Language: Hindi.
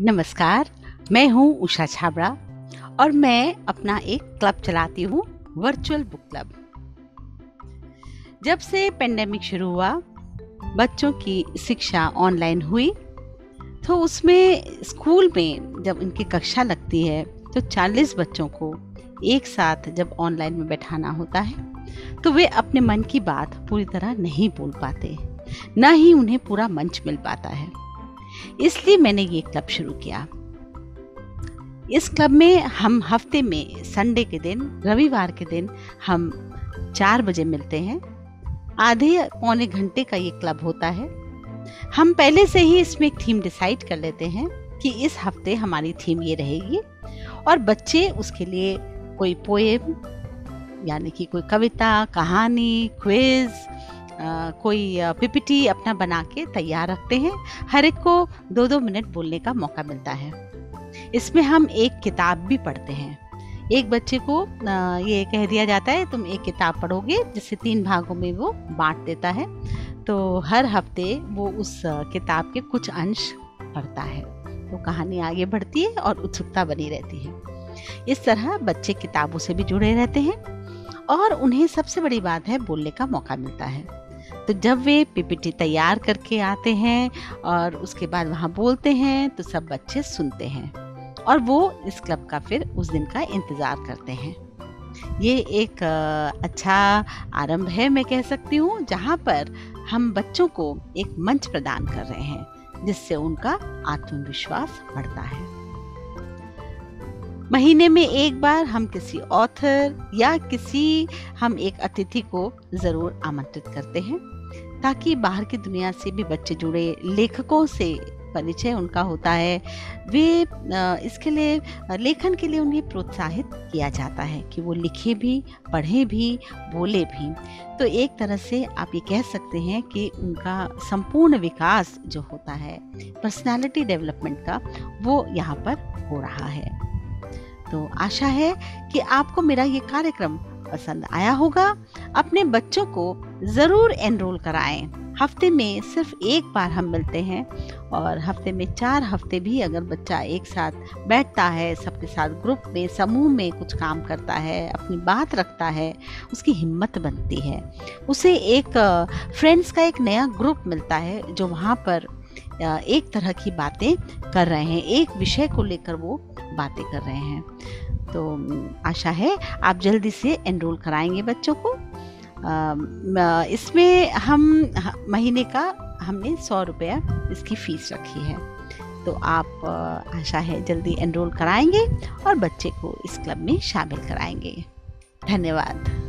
नमस्कार, मैं हूँ उषा छाबड़ा और मैं अपना एक क्लब चलाती हूँ, वर्चुअल बुक क्लब। जब से पेंडेमिक शुरू हुआ, बच्चों की शिक्षा ऑनलाइन हुई, तो उसमें स्कूल में जब इनकी कक्षा लगती है तो 40 बच्चों को एक साथ जब ऑनलाइन में बैठाना होता है तो वे अपने मन की बात पूरी तरह नहीं बोल पाते, ना ही उन्हें पूरा मंच मिल पाता है। इसलिए मैंने ये क्लब शुरू किया। इस क्लब में हम हफ्ते में संडे के दिन, रविवार के दिन हम 4 बजे मिलते हैं। आधे पौने घंटे का ये क्लब होता है। हम पहले से ही इसमें एक थीम डिसाइड कर लेते हैं कि इस हफ्ते हमारी थीम ये रहेगी, और बच्चे उसके लिए कोई पोएम यानी कि कोई कविता, कहानी, क्विज, कोई पीपीटी अपना बना के तैयार रखते हैं। हर एक को 2-2 मिनट बोलने का मौका मिलता है। इसमें हम एक किताब भी पढ़ते हैं। एक बच्चे को ये कह दिया जाता है, तुम एक किताब पढ़ोगे, जिसे 3 भागों में वो बांट देता है। तो हर हफ्ते वो उस किताब के कुछ अंश पढ़ता है, तो कहानी आगे बढ़ती है और उत्सुकता बनी रहती है। इस तरह बच्चे किताबों से भी जुड़े रहते हैं और उन्हें सबसे बड़ी बात है, बोलने का मौका मिलता है। तो जब वे पीपीटी तैयार करके आते हैं और उसके बाद वहाँ बोलते हैं तो सब बच्चे सुनते हैं और वो इस क्लब का फिर उस दिन का इंतज़ार करते हैं। ये एक अच्छा आरंभ है, मैं कह सकती हूँ, जहाँ पर हम बच्चों को एक मंच प्रदान कर रहे हैं जिससे उनका आत्मविश्वास बढ़ता है। महीने में एक बार हम किसी ऑथर या किसी हम एक अतिथि को ज़रूर आमंत्रित करते हैं, ताकि बाहर की दुनिया से भी बच्चे जुड़े, लेखकों से परिचय उनका होता है। वे इसके लिए लेखन के लिए उन्हें प्रोत्साहित किया जाता है कि वो लिखे भी, पढ़े भी, बोले भी। तो एक तरह से आप ये कह सकते हैं कि उनका संपूर्ण विकास जो होता है, पर्सनालिटी डेवलपमेंट का, वो यहाँ पर हो रहा है। तो आशा है कि आपको मेरा ये कार्यक्रम पसंद आया होगा। अपने बच्चों को ज़रूर एनरोल कराएं। हफ्ते में सिर्फ एक बार हम मिलते हैं और हफ्ते में 4 हफ्ते भी अगर बच्चा एक साथ बैठता है, सबके साथ ग्रुप में, समूह में कुछ काम करता है, अपनी बात रखता है, उसकी हिम्मत बनती है, उसे एक फ्रेंड्स का एक नया ग्रुप मिलता है जो वहाँ पर एक तरह की बातें कर रहे हैं, एक विषय को लेकर वो बातें कर रहे हैं। तो आशा है आप जल्दी से एनरोल कराएंगे बच्चों को। इसमें हम महीने का हमने 100 रुपया इसकी फीस रखी है। तो आप आशा है जल्दी एनरोल कराएंगे और बच्चे को इस क्लब में शामिल कराएंगे। धन्यवाद।